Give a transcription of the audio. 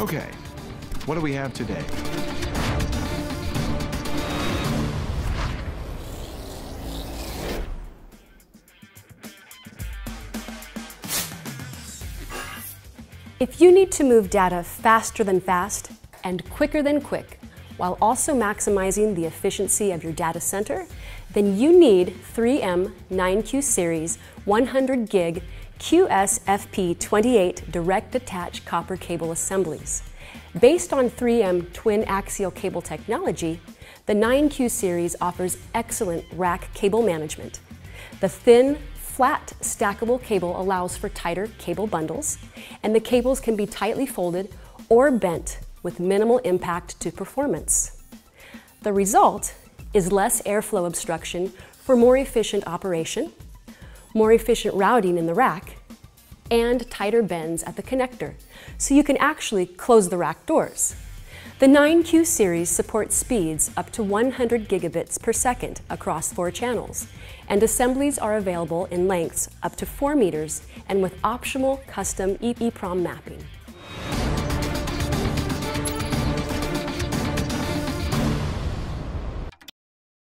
Okay, what do we have today? If you need to move data faster than fast and quicker than quick, while also maximizing the efficiency of your data center, then you need 3M 9Q Series 100 gig QSFP28 direct attach copper cable assemblies. Based on 3M twin axial cable technology, the 9Q Series offers excellent rack cable management. The thin, flat stackable cable allows for tighter cable bundles, and the cables can be tightly folded or bent with minimal impact to performance. The result is less airflow obstruction for more efficient operation, more efficient routing in the rack, and tighter bends at the connector, so you can actually close the rack doors. The 9Q series supports speeds up to 100 gigabits per second across 4 channels, and assemblies are available in lengths up to 4 meters and with optional custom EEPROM mapping.